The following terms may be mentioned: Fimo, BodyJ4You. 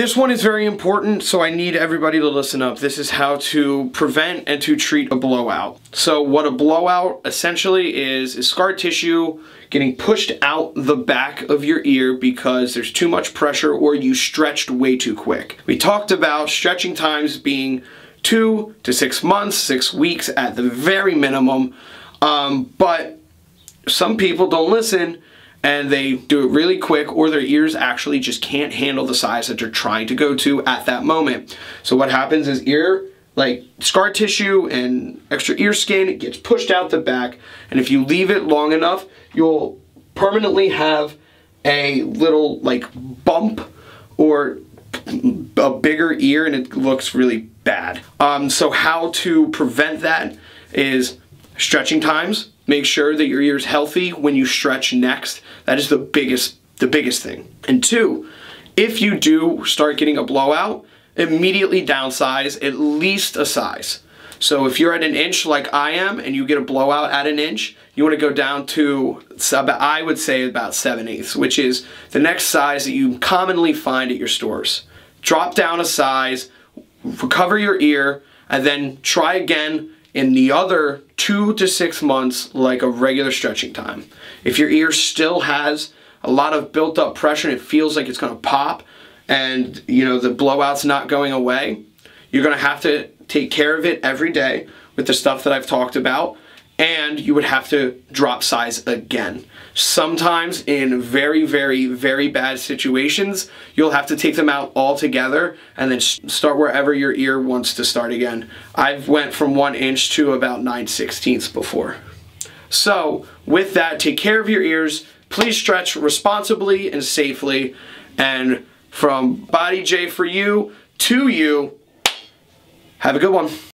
This one is very important, so I need everybody to listen up. This is how to prevent and to treat a blowout. So what a blowout essentially is scar tissue getting pushed out the back of your ear because there's too much pressure or you stretched way too quick. We talked about stretching times being 2 to 6 months, 6 weeks at the very minimum, but some people don't listen and they do it really quick, or their ears actually just can't handle the size that they're trying to go to at that moment. So what happens is scar tissue and extra ear skin, it gets pushed out the back, and if you leave it long enough, you'll permanently have a little bump or a bigger ear, and it looks really bad. So how to prevent that is stretching times. Make sure that your ear's healthy when you stretch next. That is the biggest thing. And two, if you do start getting a blowout, immediately downsize at least a size. So if you're at 1 inch like I am and you get a blowout at 1 inch, you want to go down to, I would say, about 7/8, which is the next size that you commonly find at your stores. Drop down a size, recover your ear, and then try again in the other 2 to 6 months like a regular stretching time. If your ear still has a lot of built up pressure and it feels like it's going to pop, and you know the blowout's not going away, you're going to have to take care of it every day with the stuff that I've talked about, and you would have to drop size again. Sometimes in very, very, very bad situations, you'll have to take them out altogether and then start wherever your ear wants to start again. I've went from 1 inch to about 9/16 before. So with that, take care of your ears, please stretch responsibly and safely, and from BodyJ4You to you, have a good one.